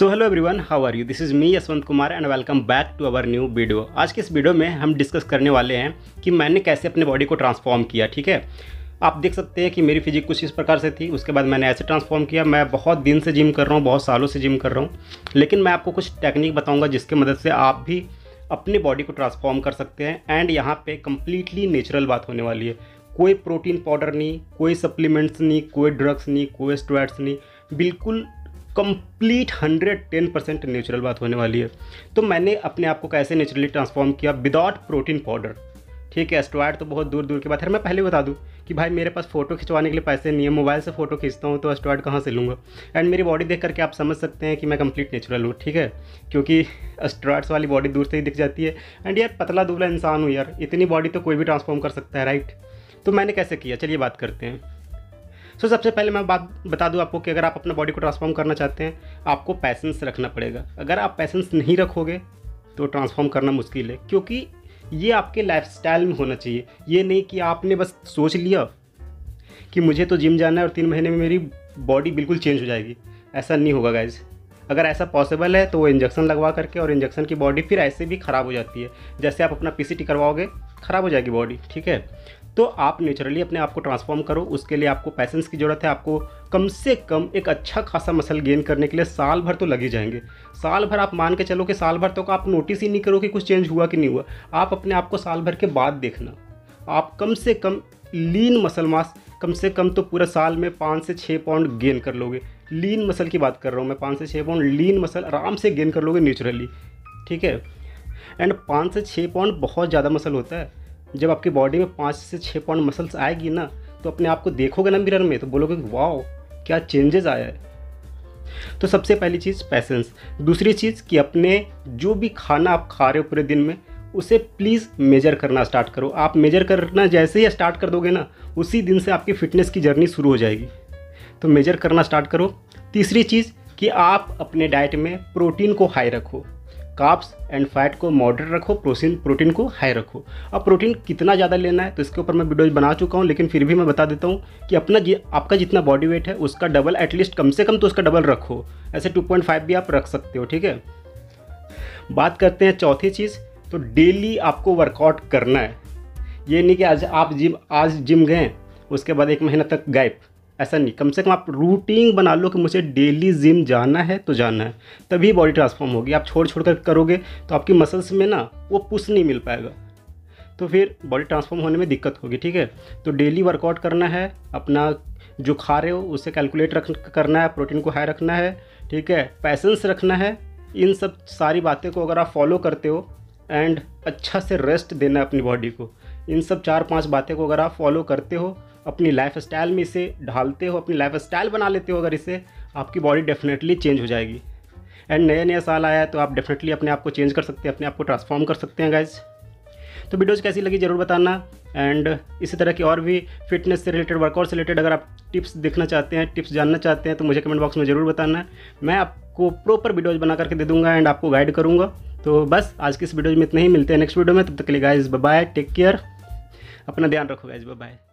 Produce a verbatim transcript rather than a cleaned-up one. So hello everyone, how are you. This is me Yashwant Kumar and welcome back to our new video. आज के इस video में हम discuss करने वाले हैं कि मैंने कैसे अपने बॉडी को ट्रांसफॉर्म किया। ठीक है, आप देख सकते हैं कि मेरी फिजिक कुछ इस प्रकार से थी, उसके बाद मैंने ऐसे ट्रांसफॉर्म किया। मैं बहुत दिन से जिम कर रहा हूँ, बहुत सालों से जिम कर रहा हूँ, लेकिन मैं आपको कुछ टेक्निक बताऊँगा जिसकी मदद से आप भी अपनी बॉडी को ट्रांसफॉर्म कर सकते हैं। एंड यहाँ पे कम्प्लीटली नेचुरल बात होने वाली है, कोई प्रोटीन पाउडर नहीं, कोई सप्लीमेंट्स नहीं, कोई ड्रग्स नहीं, कोई स्टेरॉइड्स नहीं, बिल्कुल complete hundred ten percent natural बात होने वाली है। तो मैंने अपने आप को कैसे नेचुरली ट्रांसफॉर्म किया विदाउट प्रोटीन पाउडर। ठीक है, स्टेरॉइड तो बहुत दूर दूर की बात है। मैं पहले बता दूं कि भाई मेरे पास फ़ोटो खिंचवाने के लिए पैसे नहीं है, मोबाइल से फ़ोटो खींचता हूं, तो स्टेरॉइड कहां से लूँगा। एंड मेरी बॉडी देख करके आप समझ सकते हैं कि मैं कंप्लीट नेचुरल हूँ। ठीक है, क्योंकि स्टेरॉइड्स वाली बॉडी दूर से ही दिख जाती है। एंड यार पतला दुबला इंसान हूँ यार, इतनी बॉडी तो कोई भी ट्रांसफॉर्म कर सकता है, राइट। तो मैंने कैसे किया, चलिए बात करते हैं। सो so, सबसे पहले मैं बात बता दूं आपको कि अगर आप अपना बॉडी को ट्रांसफॉर्म करना चाहते हैं, आपको पैसेंस रखना पड़ेगा। अगर आप पैसेंस नहीं रखोगे तो ट्रांसफॉर्म करना मुश्किल है, क्योंकि ये आपके लाइफस्टाइल में होना चाहिए। ये नहीं कि आपने बस सोच लिया कि मुझे तो जिम जाना है और तीन महीने में मेरी बॉडी बिल्कुल चेंज हो जाएगी। ऐसा नहीं होगा गाइज। अगर ऐसा पॉसिबल है तो वो इंजेक्शन लगवा करके, और इंजेक्शन की बॉडी फिर ऐसे भी ख़राब हो जाती है। जैसे आप अपना पीसीटी करवाओगे ख़राब हो जाएगी बॉडी। ठीक है, तो आप नेचुरली अपने आप को ट्रांसफॉर्म करो। उसके लिए आपको पैसेंस की ज़रूरत है। आपको कम से कम एक अच्छा खासा मसल गेन करने के लिए साल भर तो लग ही जाएंगे। साल भर आप मान के चलो कि साल भर तो आप नोटिस ही नहीं करो कि कुछ चेंज हुआ कि नहीं हुआ। आप अपने आप को साल भर के बाद देखना, आप कम से कम लीन मसल मास कम से कम तो पूरा साल में पाँच से छः पाउंड गेन कर लोगे। लीन मसल की बात कर रहा हूँ मैं, पाँच से छः पाउंड लीन मसल आराम से गेन कर लोगे नेचुरली। ठीक है, एंड पाँच से छः पाउंड बहुत ज़्यादा मसल होता है। जब आपकी बॉडी में पाँच से छः पाउंड मसल्स आएगी ना, तो अपने आप को देखोगे ना मिरर में, तो बोलोगे वाओ क्या चेंजेस आया है। तो सबसे पहली चीज़ पैसेंस। दूसरी चीज़ कि अपने जो भी खाना आप खा रहे हो पूरे दिन में, उसे प्लीज़ मेजर करना स्टार्ट करो। आप मेजर करना जैसे ही स्टार्ट कर दोगे ना, उसी दिन से आपकी फिटनेस की जर्नी शुरू हो जाएगी। तो मेजर करना स्टार्ट करो। तीसरी चीज़ कि आप अपने डाइट में प्रोटीन को हाई रखो, कार्ब्स एंड फैट को मॉडरेट रखो, प्रोटीन प्रोटीन को हाई रखो। अब प्रोटीन कितना ज़्यादा लेना है तो इसके ऊपर मैं वीडियो बना चुका हूँ, लेकिन फिर भी मैं बता देता हूँ कि अपना आपका जितना बॉडी वेट है उसका डबल, एटलीस्ट कम से कम तो उसका डबल रखो। ऐसे टू पॉइंट फाइव भी आप रख सकते हो। ठीक है, बात करते हैं चौथी चीज़। तो डेली आपको वर्कआउट करना है। ये नहीं कि आज आप जिम आज जिम गए उसके बाद एक महीना तक गैप, ऐसा नहीं। कम से कम आप रूटीन बना लो कि मुझे डेली जिम जाना है तो जाना है, तभी बॉडी ट्रांसफॉर्म होगी। आप छोड़ छोड़ कर करोगे तो आपकी मसल्स में ना वो पुश नहीं मिल पाएगा, तो फिर बॉडी ट्रांसफॉर्म होने में दिक्कत होगी। ठीक है, तो डेली वर्कआउट करना है, अपना जो खा रहे हो उसे कैलकुलेट रख करना है, प्रोटीन को हाई रखना है। ठीक है, पैसेंस रखना है। इन सब सारी बातें को अगर आप फॉलो करते हो, एंड अच्छा से रेस्ट देना है अपनी बॉडी को, इन सब चार पांच बातें को अगर आप फॉलो करते हो, अपनी लाइफस्टाइल में इसे ढालते हो, अपनी लाइफस्टाइल बना लेते हो अगर इसे, आपकी बॉडी डेफिनेटली चेंज हो जाएगी। एंड नया नया साल आया है तो आप डेफिनेटली अपने आप को चेंज कर सकते हैं, अपने आप को ट्रांसफॉर्म कर सकते हैं गाइज। तो वीडियोज़ कैसी लगी ज़रूर बताना। एंड इसी तरह की और भी फिटनेस से रिलेटेड, वर्कआउट से रिलेटेड अगर आप टिप्स देखना चाहते हैं, टिप्स जानना चाहते हैं, तो मुझे कमेंट बॉक्स में ज़रूर बताना। मैं आपको प्रॉपर वीडियोज़ बना करके दे दूँगा एंड आपको गाइड करूँगा। तो बस आज की इस वीडियो में इतना ही, मिलते हैं नेक्स्ट वीडियो में। तब तक के लिए गाइज बाय, टेक केयर, अपना ध्यान रखो गाइज, बाय।